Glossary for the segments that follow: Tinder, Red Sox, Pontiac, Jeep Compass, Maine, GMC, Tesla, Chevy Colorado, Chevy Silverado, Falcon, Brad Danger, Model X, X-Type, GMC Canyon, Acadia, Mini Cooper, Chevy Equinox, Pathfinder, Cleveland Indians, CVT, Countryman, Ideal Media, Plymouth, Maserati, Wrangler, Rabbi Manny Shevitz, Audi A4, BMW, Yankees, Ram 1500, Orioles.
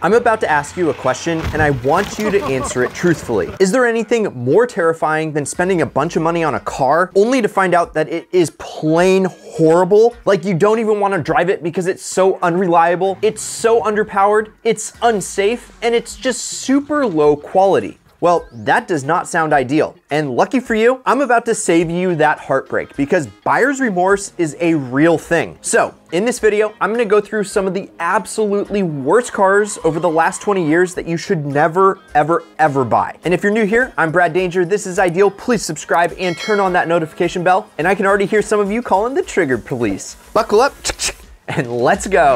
I'm about to ask you a question and I want you to answer it truthfully. Is there anything more terrifying than spending a bunch of money on a car only to find out that it is plain horrible? Like you don't even want to drive it because it's so unreliable, it's so underpowered, it's unsafe, and it's just super low quality. Well, that does not sound ideal. And lucky for you, I'm about to save you that heartbreak because buyer's remorse is a real thing. So in this video, I'm gonna go through some of the absolutely worst cars over the last 20 years that you should never, ever, ever buy. And if you're new here, I'm Brad Danger, this is Ideal. Please subscribe and turn on that notification bell. And I can already hear some of you calling the trigger police. Buckle up and let's go.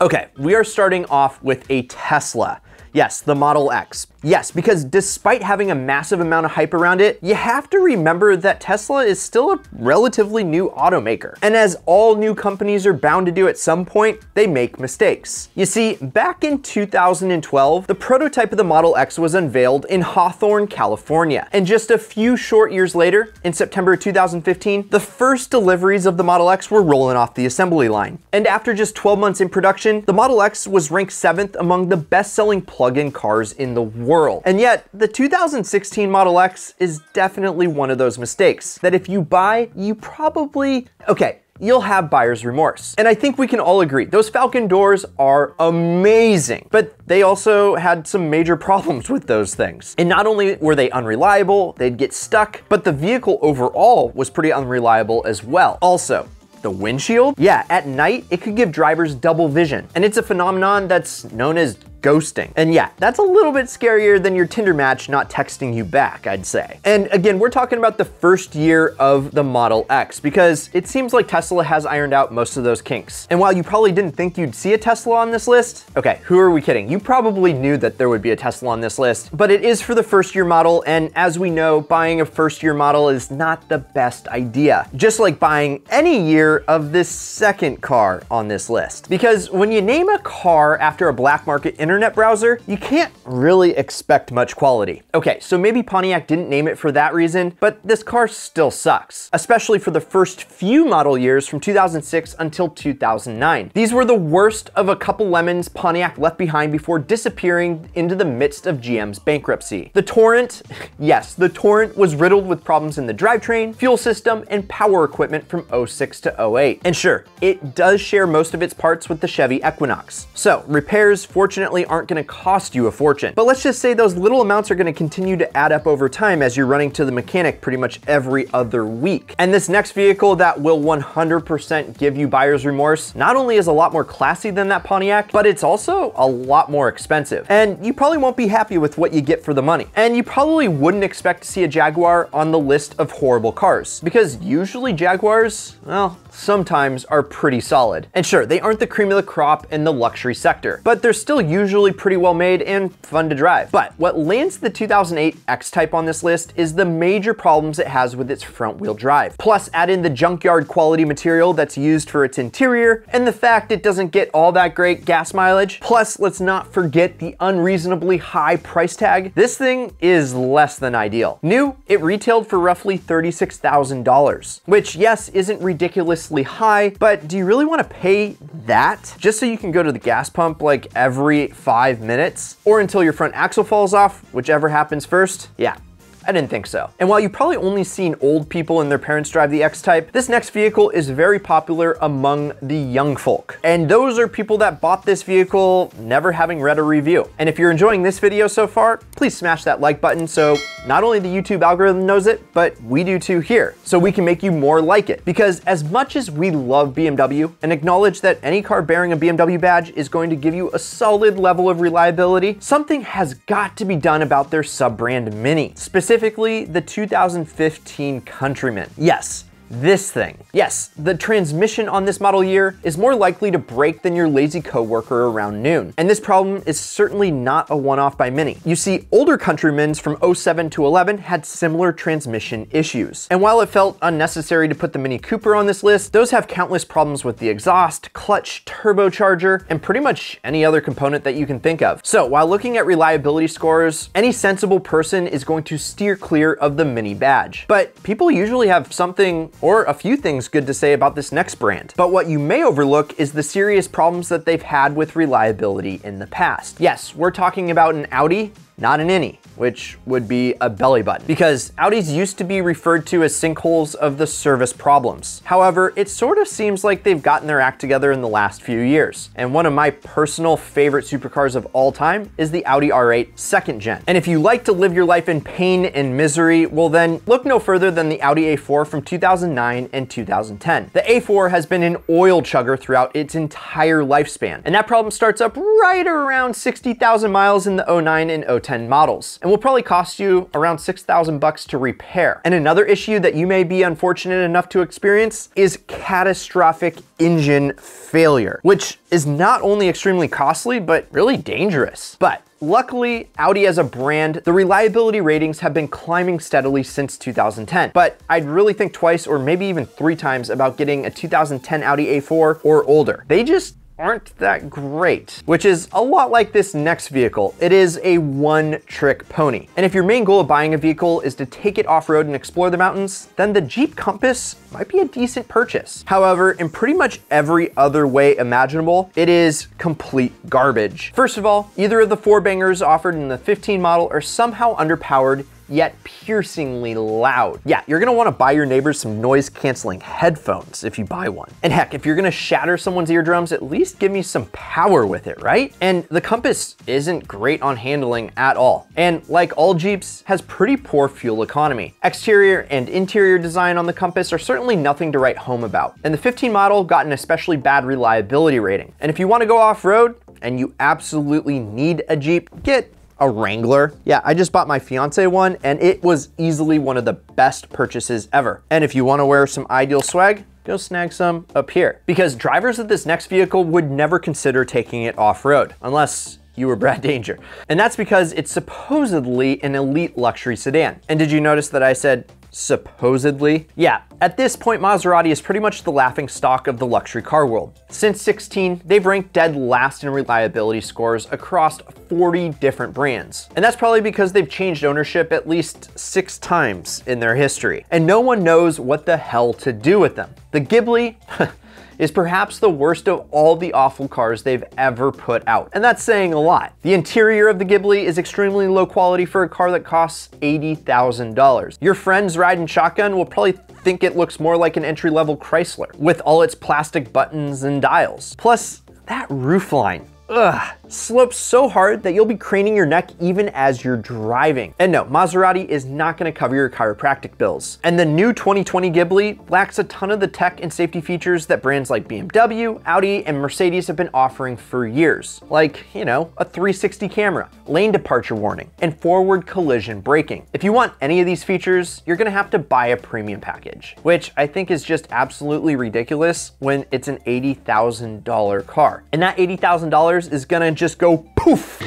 Okay, we are starting off with a Tesla. Yes, the Model X. Yes, because despite having a massive amount of hype around it, you have to remember that Tesla is still a relatively new automaker. And as all new companies are bound to do at some point, they make mistakes. You see, back in 2012, the prototype of the Model X was unveiled in Hawthorne, California. And just a few short years later, in September 2015, the first deliveries of the Model X were rolling off the assembly line. And after just 12 months in production, the Model X was ranked 7th among the best-selling plug-in cars in the world. And yet, the 2016 Model X is definitely one of those mistakes that if you buy, you probably, okay, you'll have buyer's remorse. And I think we can all agree, those Falcon doors are amazing, but they also had some major problems with those things. And not only were they unreliable, they'd get stuck, but the vehicle overall was pretty unreliable as well. Also, the windshield? Yeah, at night, it could give drivers double vision. And it's a phenomenon that's known as ghosting. And yeah, that's a little bit scarier than your Tinder match not texting you back, I'd say. And again, we're talking about the first year of the Model X because it seems like Tesla has ironed out most of those kinks. And while you probably didn't think you'd see a Tesla on this list, okay, who are we kidding? You probably knew that there would be a Tesla on this list, but it is for the first year model. And as we know, buying a first year model is not the best idea, just like buying any year of this second car on this list. Because when you name a car after a black market internet browser, you can't really expect much quality. Okay, so maybe Pontiac didn't name it for that reason, but this car still sucks, especially for the first few model years from 2006 until 2009. These were the worst of a couple lemons Pontiac left behind before disappearing into the midst of GM's bankruptcy. The Torrent, yes, the Torrent was riddled with problems in the drivetrain, fuel system, and power equipment from 06 to 08. And sure, it does share most of its parts with the Chevy Equinox. So repairs, fortunately, aren't going to cost you a fortune. But let's just say those little amounts are going to continue to add up over time as you're running to the mechanic pretty much every other week. And this next vehicle that will 100% give you buyer's remorse not only is a lot more classy than that Pontiac, but it's also a lot more expensive. And you probably won't be happy with what you get for the money. And you probably wouldn't expect to see a Jaguar on the list of horrible cars because usually Jaguars, well, sometimes are pretty solid. And sure, they aren't the cream of the crop in the luxury sector, but they're still usually pretty well made and fun to drive. But what lands the 2008 X-Type on this list is the major problems it has with its front wheel drive. Plus add in the junkyard quality material that's used for its interior and the fact it doesn't get all that great gas mileage. Plus let's not forget the unreasonably high price tag. This thing is less than ideal. New, it retailed for roughly $36,000, which yes, isn't ridiculously high, but do you really want to pay that just so you can go to the gas pump like every 5 minutes or until your front axle falls off, whichever happens first? Yeah, I didn't think so. And while you've probably only seen old people and their parents drive the X-Type, this next vehicle is very popular among the young folk. And those are people that bought this vehicle never having read a review. And if you're enjoying this video so far, please smash that like button so not only the YouTube algorithm knows it, but we do too here, so we can make you more like it. Because as much as we love BMW and acknowledge that any car bearing a BMW badge is going to give you a solid level of reliability, something has got to be done about their sub-brand Mini. Specifically, the 2015 Countryman. Yes, this thing. Yes, the transmission on this model year is more likely to break than your lazy coworker around noon. And this problem is certainly not a one-off by Mini. You see, older Countrymans from 07 to 11 had similar transmission issues. And while it felt unnecessary to put the Mini Cooper on this list, those have countless problems with the exhaust, clutch, turbocharger, and pretty much any other component that you can think of. So while looking at reliability scores, any sensible person is going to steer clear of the Mini badge. But people usually have something or a few things good to say about this next brand. But what you may overlook is the serious problems that they've had with reliability in the past. Yes, we're talking about an Audi, not an innie, which would be a belly button, because Audis used to be referred to as sinkholes of the service problems. However, it sort of seems like they've gotten their act together in the last few years. And one of my personal favorite supercars of all time is the Audi R8 second gen. And if you like to live your life in pain and misery, well then look no further than the Audi A4 from 2009 and 2010. The A4 has been an oil chugger throughout its entire lifespan. And that problem starts up right around 60,000 miles in the 09 and 10 models, and will probably cost you around 6,000 bucks to repair. And another issue that you may be unfortunate enough to experience is catastrophic engine failure, which is not only extremely costly, but really dangerous. But luckily, Audi as a brand, the reliability ratings have been climbing steadily since 2010, but I'd really think twice or maybe even 3 times about getting a 2010 Audi A4 or older. They just aren't that great, which is a lot like this next vehicle. It is a one-trick pony. And if your main goal of buying a vehicle is to take it off-road and explore the mountains, then the Jeep Compass might be a decent purchase. However, in pretty much every other way imaginable, it is complete garbage. First of all, either of the 4-bangers offered in the 15 model are somehow underpowered yet piercingly loud. Yeah, you're gonna wanna buy your neighbors some noise canceling headphones if you buy one. And heck, if you're gonna shatter someone's eardrums, at least give me some power with it, right? And the Compass isn't great on handling at all. And like all Jeeps, has pretty poor fuel economy. Exterior and interior design on the Compass are certainly nothing to write home about. And the 15 model got an especially bad reliability rating. And if you wanna go off-road and you absolutely need a Jeep, get a Wrangler. Yeah, I just bought my fiance one and it was easily one of the best purchases ever. And if you want to wear some Ideal swag, go snag some up here, because drivers of this next vehicle would never consider taking it off-road unless you were Brad Danger. And that's because it's supposedly an elite luxury sedan. And did you notice that I said supposedly? Yeah, at this point, Maserati is pretty much the laughing stock of the luxury car world. Since 16, they've ranked dead last in reliability scores across 40 different brands. And that's probably because they've changed ownership at least 6 times in their history. And no one knows what the hell to do with them. The Ghibli is perhaps the worst of all the awful cars they've ever put out. And that's saying a lot. The interior of the Ghibli is extremely low quality for a car that costs $80,000. Your friends riding shotgun will probably think it looks more like an entry-level Chrysler with all its plastic buttons and dials. Plus, that roofline, ugh, slopes so hard that you'll be craning your neck even as you're driving. And no, Maserati is not gonna cover your chiropractic bills. And the new 2020 Ghibli lacks a ton of the tech and safety features that brands like BMW, Audi, and Mercedes have been offering for years. Like, you know, a 360 camera, lane departure warning, and forward collision braking. If you want any of these features, you're gonna have to buy a premium package, which I think is just absolutely ridiculous when it's an $80,000 car. And that $80,000 is gonna just go poof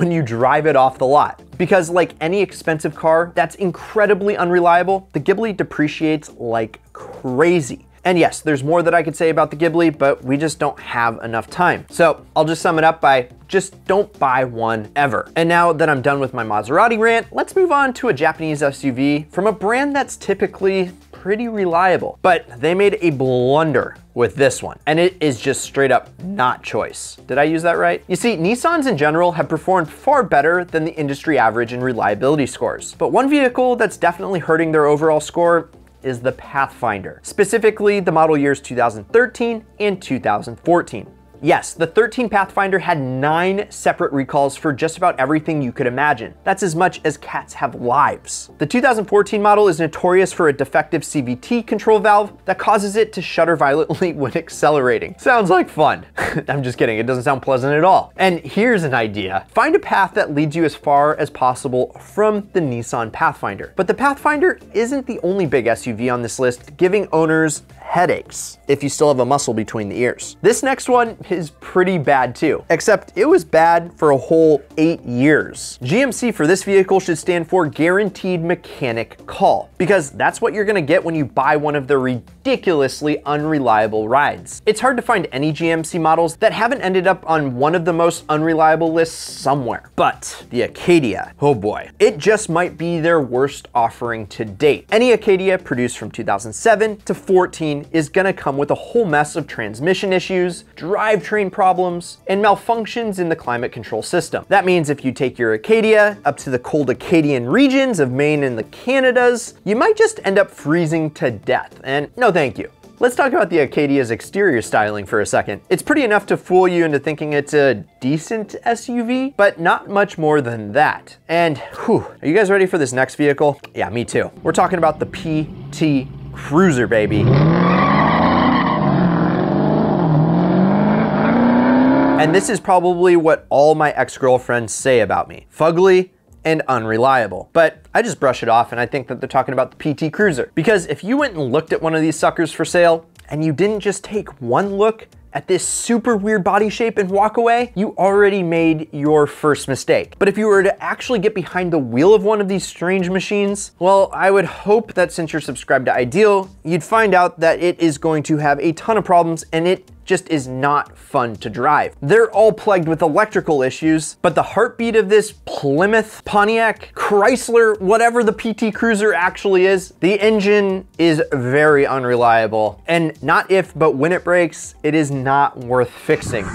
when you drive it off the lot. Because like any expensive car that's incredibly unreliable, the Ghibli depreciates like crazy. And yes, there's more that I could say about the Ghibli, but we just don't have enough time. So I'll just sum it up by just don't buy one ever. And now that I'm done with my Maserati rant, let's move on to a Japanese SUV from a brand that's typically pretty reliable, but they made a blunder with this one, and it is just straight up not choice. Did I use that right? You see, Nissans in general have performed far better than the industry average in reliability scores, but one vehicle that's definitely hurting their overall score is the Pathfinder, specifically the model years 2013 and 2014. Yes, the 13 Pathfinder had 9 separate recalls for just about everything you could imagine. That's as much as cats have lives. The 2014 model is notorious for a defective CVT control valve that causes it to shudder violently when accelerating. Sounds like fun. I'm just kidding, it doesn't sound pleasant at all. And here's an idea. Find a path that leads you as far as possible from the Nissan Pathfinder. But the Pathfinder isn't the only big SUV on this list, giving owners headaches if you still have a muscle between the ears. This next one is pretty bad too, except it was bad for a whole 8 years. GMC for this vehicle should stand for Guaranteed Mechanic Call, because that's what you're gonna get when you buy one of the ridiculous ridiculously unreliable rides. It's hard to find any GMC models that haven't ended up on one of the most unreliable lists somewhere. But the Acadia, oh boy, it just might be their worst offering to date. Any Acadia produced from 2007 to 14 is gonna come with a whole mess of transmission issues, drivetrain problems, and malfunctions in the climate control system. That means if you take your Acadia up to the cold Acadian regions of Maine and the Canadas, you might just end up freezing to death, and no thank you. Let's talk about the Acadia's exterior styling for a second. It's pretty enough to fool you into thinking it's a decent SUV, but not much more than that. And whew, are you guys ready for this next vehicle? Yeah, me too. We're talking about the PT Cruiser, baby. And this is probably what all my ex-girlfriends say about me. Fugly and unreliable. But I just brush it off and I think that they're talking about the PT Cruiser. Because if you went and looked at one of these suckers for sale and you didn't just take one look at this super weird body shape and walk away, you already made your first mistake. But if you were to actually get behind the wheel of one of these strange machines, well, I would hope that since you're subscribed to Ideal, you'd find out that it is going to have a ton of problems and it just is not fun to drive. They're all plagued with electrical issues, but the heartbeat of this Plymouth, Pontiac, Chrysler, whatever the PT Cruiser actually is, the engine is very unreliable. And not if, but when it breaks, it is not worth fixing.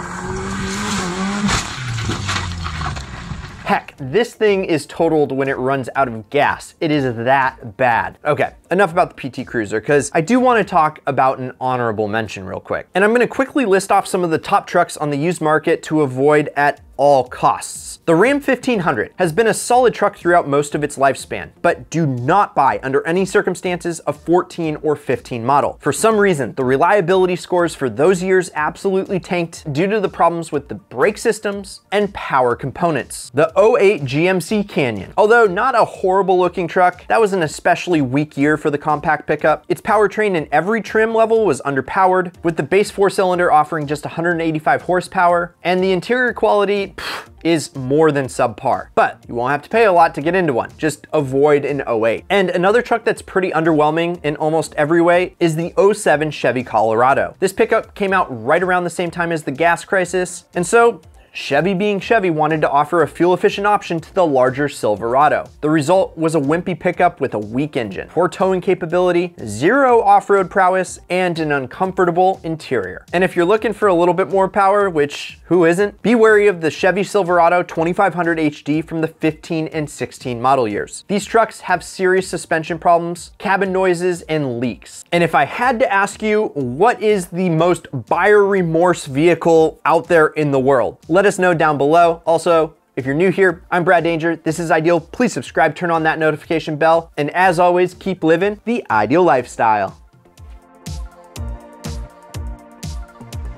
Heck, this thing is totaled when it runs out of gas. It is that bad. Okay, enough about the PT Cruiser, because I do want to talk about an honorable mention real quick. And I'm going to quickly list off some of the top trucks on the used market to avoid at all costs. The Ram 1500 has been a solid truck throughout most of its lifespan, but do not buy under any circumstances a 14 or 15 model. For some reason, the reliability scores for those years absolutely tanked due to the problems with the brake systems and power components. The 08 GMC Canyon, although not a horrible looking truck, that was an especially weak year for the compact pickup. Its powertrain in every trim level was underpowered, with the base 4-cylinder offering just 185 horsepower, and the interior quality is more than subpar, but you won't have to pay a lot to get into one. Just avoid an 08. And another truck that's pretty underwhelming in almost every way is the 07 Chevy Colorado. This pickup came out right around the same time as the gas crisis, and so Chevy being Chevy wanted to offer a fuel-efficient option to the larger Silverado. The result was a wimpy pickup with a weak engine, poor towing capability, zero off-road prowess, and an uncomfortable interior. And if you're looking for a little bit more power, which who isn't, be wary of the Chevy Silverado 2500 HD from the 15 and 16 model years. These trucks have serious suspension problems, cabin noises, and leaks. And if I had to ask you, what is the most buyer remorse vehicle out there in the world? Let us know down below. Also, if you're new here, I'm Brad Danger. This is Ideal. Please subscribe, turn on that notification bell, and as always, keep living the ideal lifestyle.